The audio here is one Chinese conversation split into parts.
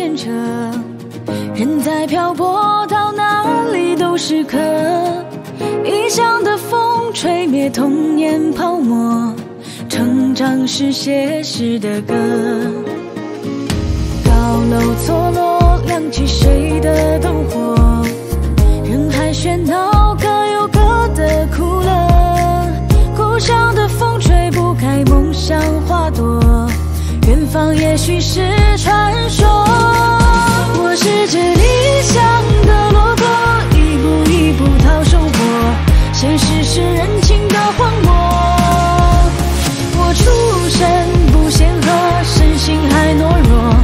牵扯，人在漂泊，到哪里都是客。异乡的风吹灭童年泡沫，成长是写诗的歌。高楼错落，亮起谁的灯火？人海喧闹，各有各的苦乐。故乡的风吹不开梦想花朵，远方也许是传说。我是这理想的路过，一步一步讨生活，现实是人情的荒漠。我出身不显赫，身心还懦弱，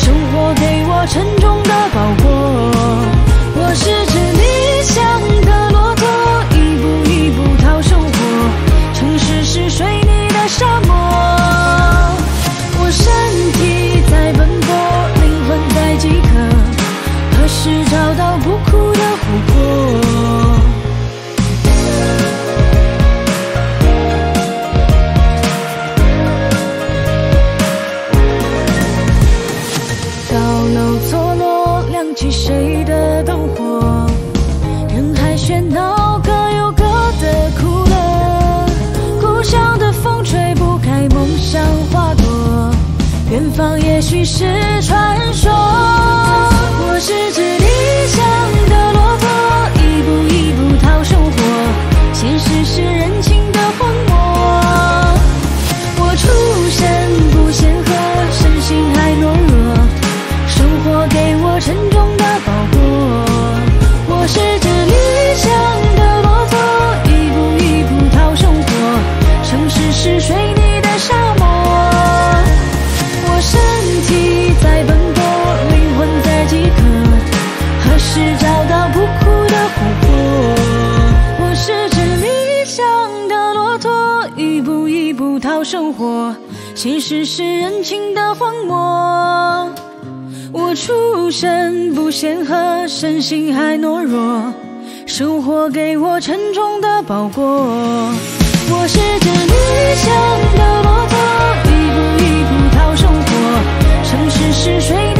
生活给我沉重的包裹。我是这理想的骆驼，一步一步讨生活，城市是水泥的沙漠。身体在奔波，灵魂在饥渴，何时找到不哭的湖泊？高楼错落，亮起谁的灯火？人海喧闹，各有各的苦乐。故乡的风吹不开梦想花朵，远方也许是传说。我是这理想的骆驼，一步一步讨生活，现实是人情的荒漠。我出身不显赫，身心还懦弱，生活给我沉重的包裹。我是这理想的骆驼，一步一步讨生活，城市是水泥的沙漠。身体在奔波，灵魂在饥渴，何时找到不哭的湖泊？我是这理想的骆驼，一步一步讨生活，现实是人情的荒漠。我出身不显赫，身心还懦弱，生活给我沉重的包裹。我是这理想的骆驼，一步一步讨生活。城市是水。